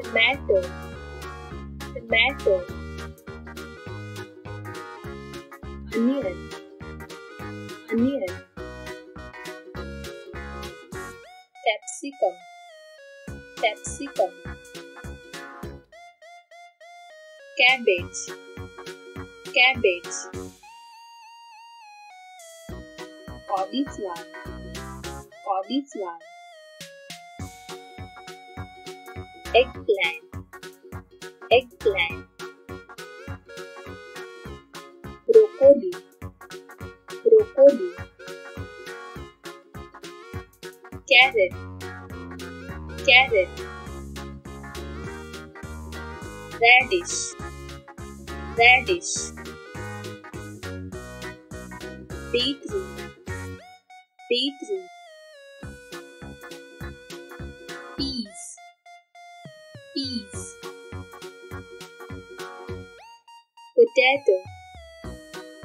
tomato, tomato. Onion, onion. Capsicum, capsicum. Cabbage, cabbage. Cauliflower, cauliflower. Eggplant, eggplant. Broccoli, broccoli. Carrot, carrot. Radish, radish. Beetroot, beetroot. Peas, peas. Potato,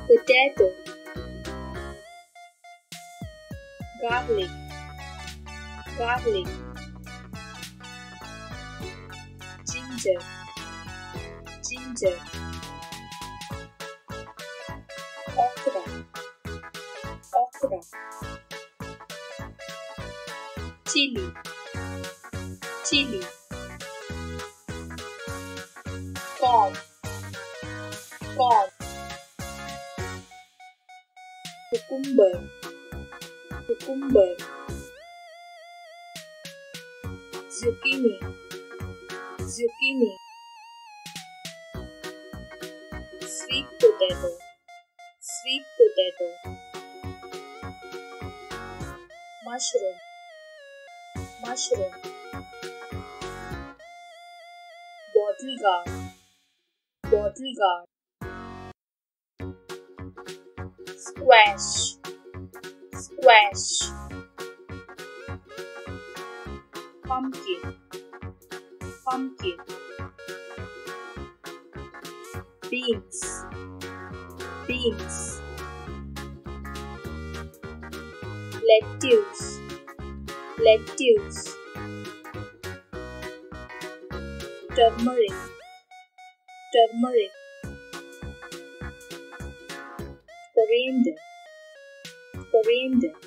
potato. Garlic, garlic. Ginger, ginger. Okra, okra. Chili, chili. Corn, corn. Cucumber, cucumber. Zucchini, zucchini. Sweet potato, sweet potato. Mushroom, mushroom. Bottle gourd, bottle gourd. Squash, squash. Pumpkin, pumpkin. Beans, beans. Lettuce, lettuce. Turmeric, turmeric. Coriander, coriander.